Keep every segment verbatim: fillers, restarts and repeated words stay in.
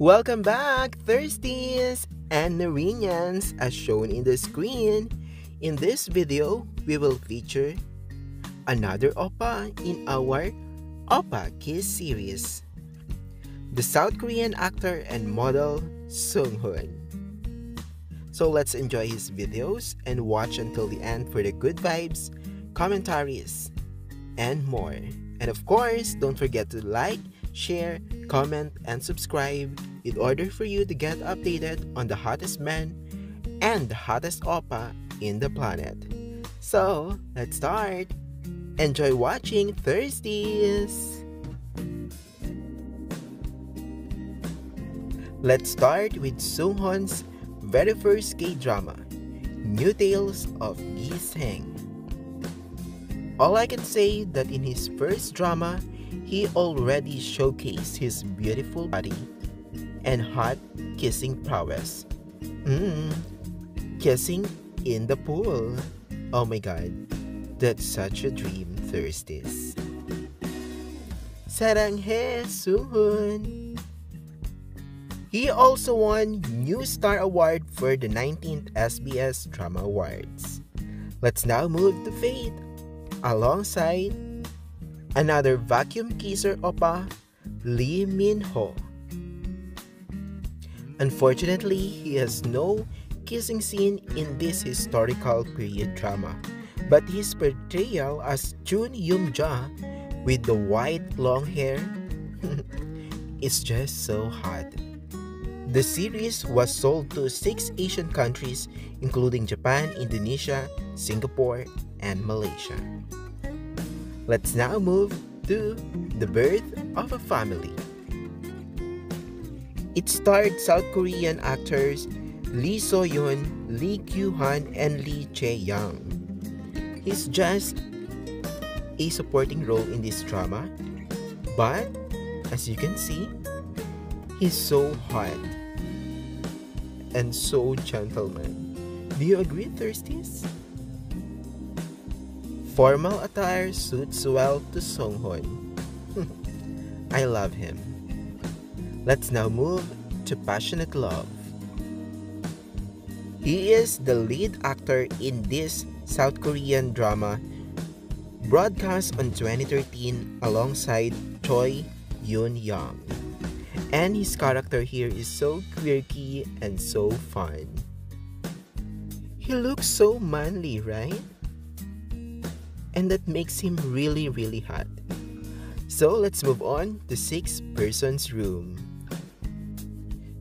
Welcome back, Thirsties and Narinians, as shown in the screen. In this video, we will feature another oppa in our Oppa Kiss series, the South Korean actor and model Sung Hoon. So let's enjoy his videos and watch until the end for the good vibes, commentaries, and more. And of course, don't forget to like, share, comment, and subscribe in order for you to get updated on the hottest men and the hottest oppa in the planet. So, let's start! Enjoy watching, Thirsties! Let's start with Sung Hoon's very first K-drama, New Tales of Gisaeng. All I can say that in his first drama, he already showcased his beautiful body and hot kissing prowess. Mmm, kissing in the pool. Oh my god, that's such a dream, Thirsties. Saranghae Sung Hoon. He also won New Star Award for the nineteenth S B S Drama Awards. Let's now move to Fate, alongside another vacuum kisser oppa, Lee Min Ho. Unfortunately, he has no kissing scene in this historical period drama, but his portrayal as Jun Yum Ja with the white long hair is just so hot. The series was sold to six Asian countries including Japan, Indonesia, Singapore, and Malaysia. Let's now move to The Birth of a Family. It starred South Korean actors Lee Soo-yeon, Lee Kyu-Han, and Lee Chae-Young. He's just a supporting role in this drama, but as you can see, he's so hot and so gentleman. Do you agree, Thirsties? Formal attire suits well to Sung Hoon. I love him. Let's now move to Passionate Love. He is the lead actor in this South Korean drama broadcast on twenty thirteen alongside Choi Yoon Young. And his character here is so quirky and so fun. He looks so manly, right? And that makes him really really hot. So let's move on to Six Persons' Room.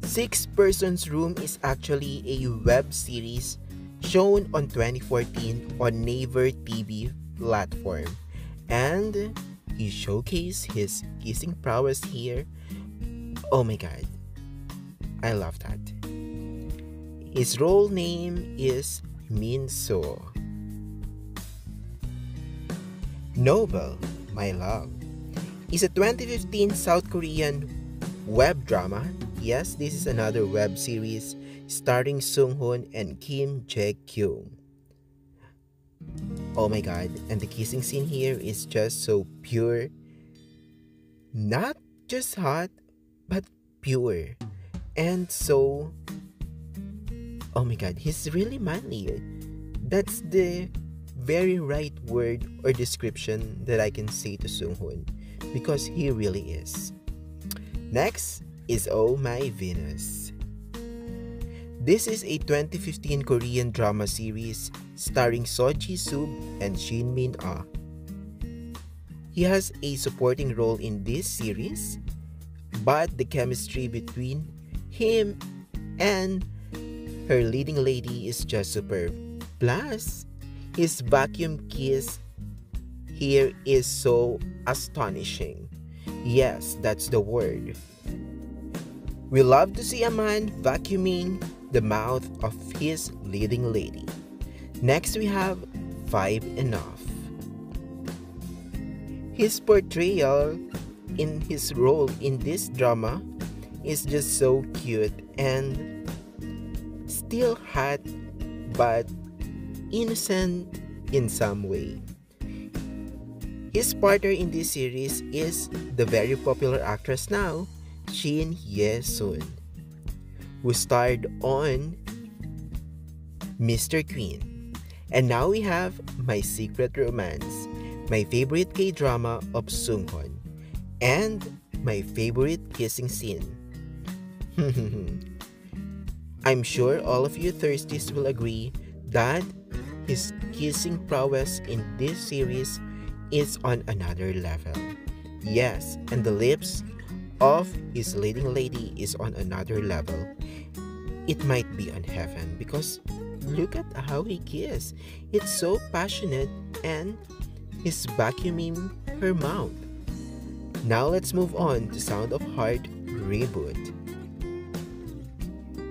Six Persons' Room is actually a web series shown on twenty fourteen on Naver T V platform, and he showcased his kissing prowess here. Oh my god, I love that. His role name is Min So. Noble, My Love is a twenty fifteen South Korean web drama. Yes, this is another web series starring Sung Hoon and Kim Jae Kyung. Oh my god, and the kissing scene here is just so pure. Not just hot, but pure. And so, oh my god, he's really manly. That's the very right word or description that I can say to Sung Hoon, because he really is. Next is Oh My Venus. This is a twenty fifteen Korean drama series starring So Ji Sub and Shin Min Ah. He has a supporting role in this series, but the chemistry between him and her leading lady is just superb. Plus, his vacuum kiss here is so astonishing. Yes, that's the word. We love to see a man vacuuming the mouth of his leading lady. Next, we have Five Enough. His portrayal in his role in this drama is just so cute and still hot, but innocent in some way. His partner in this series is the very popular actress now, Jin Ye-sun, who starred on Mister Queen. And now we have My Secret Romance, my favorite K-drama of Sung Hoon, and my favorite kissing scene. I'm sure all of you thirsties will agree that his kissing prowess in this series is on another level. Yes, and the lips of his leading lady is on another level. It might be on heaven because look at how he kisses. It's so passionate, and he's vacuuming her mouth. Now let's move on to Sound of Heart reboot.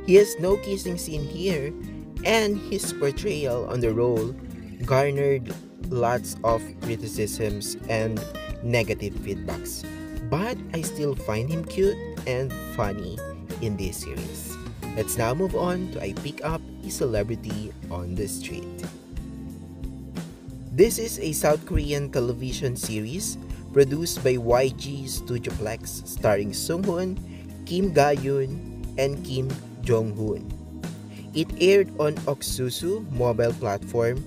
He has no kissing scene here, and his portrayal on the role garnered lots of criticisms and negative feedbacks, but I still find him cute and funny in this series. Let's now move on to I Pick Up a Celebrity on the Street. This is a South Korean television series produced by Y G StudioPlex, starring Sung Hoon, Kim Ga-yoon, and Kim Jong-hoon. It aired on Oksusu mobile platform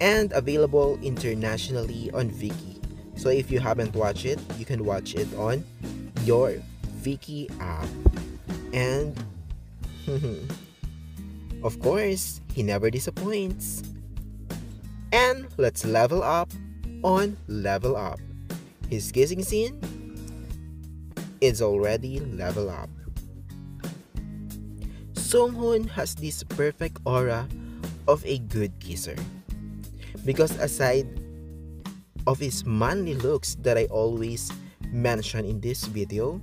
and available internationally on Viki. So if you haven't watched it, you can watch it on your Viki app. And of course, he never disappoints. And let's level up on Level Up. His kissing scene is already Level Up. Sung Hoon has this perfect aura of a good kisser, because aside of his manly looks that I always mention in this video,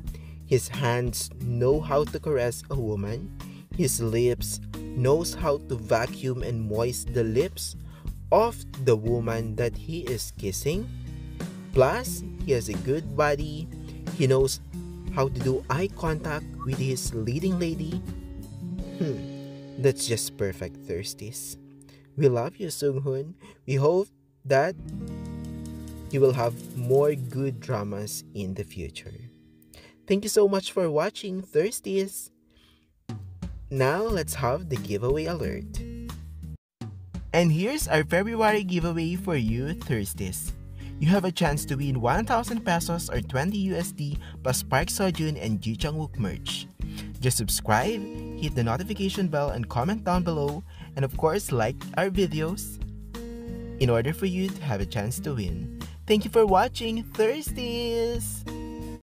his hands know how to caress a woman, his lips knows how to vacuum and moist the lips of the woman that he is kissing. Plus, he has a good body. He knows how to do eye contact with his leading lady. Hmm, that's just perfect, thirsties. We love you, Sung Hoon. We hope that you will have more good dramas in the future. Thank you so much for watching, thirsties. Now let's have the giveaway alert. And here's our February giveaway for you, thirsties. You have a chance to win one thousand pesos or twenty U S D plus Park Seo-joon and Ji Chang-wook merch. Just subscribe, hit the notification bell, and comment down below, and of course like our videos in order for you to have a chance to win. Thank you for watching, thirsties!